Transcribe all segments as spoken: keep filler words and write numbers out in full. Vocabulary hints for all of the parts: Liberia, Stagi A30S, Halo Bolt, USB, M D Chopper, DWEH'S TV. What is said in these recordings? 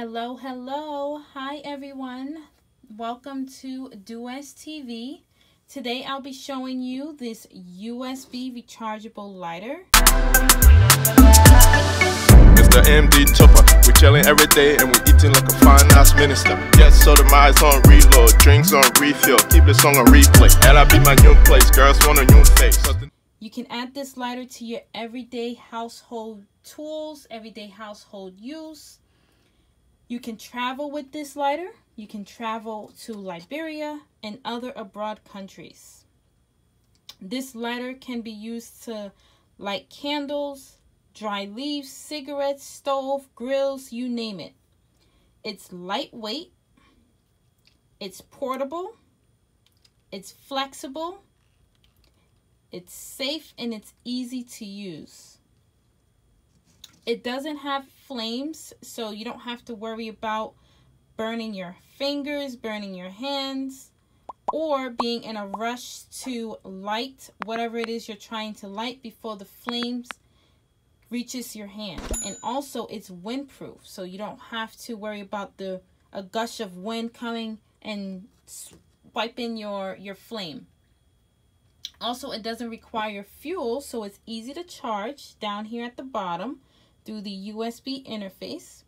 Hello, hello. Hi, everyone. Welcome to D W E H'S T V. Today, I'll be showing you this U S B rechargeable lighter. It's the M D Chopper. We're chilling every day and we're eating like a fine ass minister. Yes, so the mice on reload, drinks on refill. Keep the song on replay. And I be my new place. Girls want a new face. You can add this lighter to your everyday household tools, everyday household use. You can travel with this lighter. You can travel to Liberia and other abroad countries. This lighter can be used to light candles, dry leaves, cigarettes, stove, grills, you name it. It's lightweight, it's portable, it's flexible, it's safe, and it's easy to use. It doesn't have flames, so you don't have to worry about burning your fingers, burning your hands, or being in a rush to light whatever it is you're trying to light before the flames reaches your hand. And also, it's windproof, so you don't have to worry about the a gush of wind coming and swiping your, your flame. Also, it doesn't require fuel, so it's easy to charge down here at the bottom. Through the U S B interface,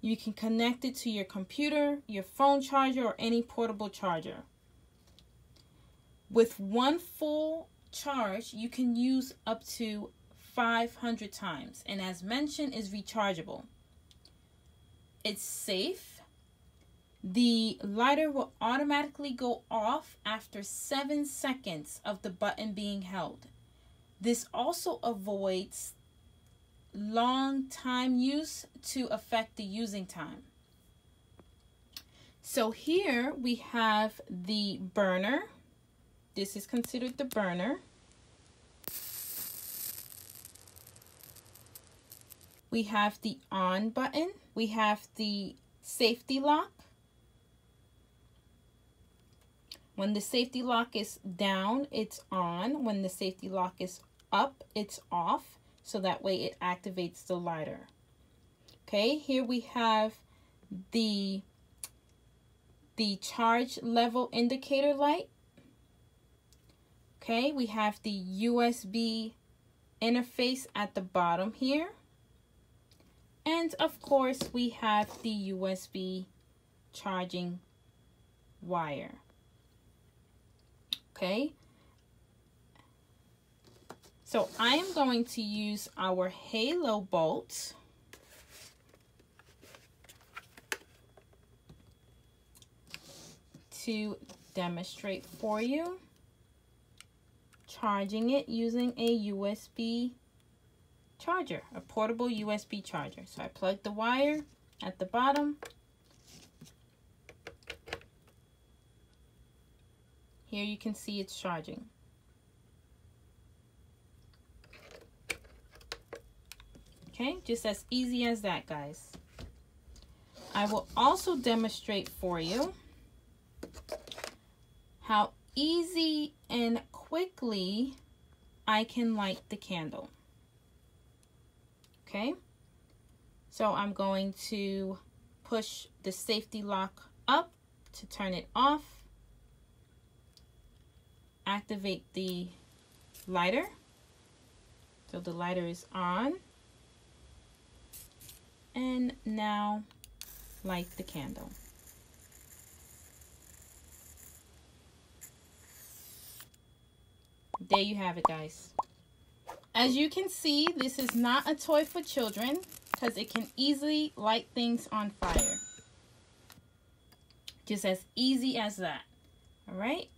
you can connect it to your computer, your phone charger, or any portable charger. With one full charge, you can use up to five hundred times, and as mentioned, is rechargeable. It's safe. The lighter will automatically go off after seven seconds of the button being held. This also avoids long time use to affect the using time. So here we have the burner. This is considered the burner. We have the on button. We have the safety lock. When the safety lock is down, it's on. When the safety lock is up, it's off. So that way it activates the lighter. Okay, here we have the, the charge level indicator light. Okay, we have the U S B interface at the bottom here. And of course, we have the U S B charging wire. Okay. So I am going to use our Halo Bolt. To demonstrate for you. Charging it using a U S B charger. A portable U S B charger. So I plug the wire at the bottom. Here you can see it's charging. Okay, just as easy as that, guys. I will also demonstrate for you how easy and quickly I can light the candle. Okay, so I'm going to push the safety lock up to turn it off, activate the lighter. So the lighter is on. And now light the candle. There you have it, guys. As you can see, this is not a toy for children because it can easily light things on fire. Just as easy as that. All right.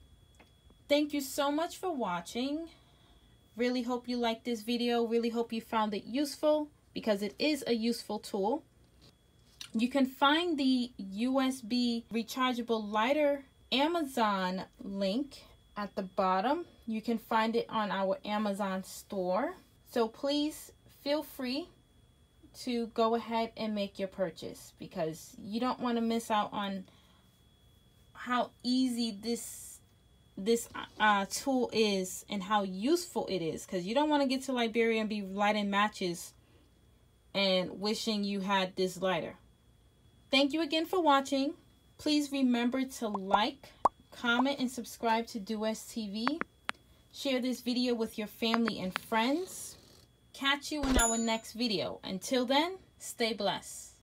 Thank you so much for watching. Really hope you liked this video. Really hope you found it useful, because it is a useful tool. You can find the U S B rechargeable lighter Amazon link at the bottom. You can find it on our Amazon store. So please feel free to go ahead and make your purchase, because you don't want to miss out on how easy this this uh, tool is and how useful it is, because you don't want to get to Liberia and be lighting matches and wishing you had this lighter. Thank you again for watching. Please remember to like, comment, and subscribe to D W E H'S T V. Share this video with your family and friends. Catch you in our next video. Until then, stay blessed.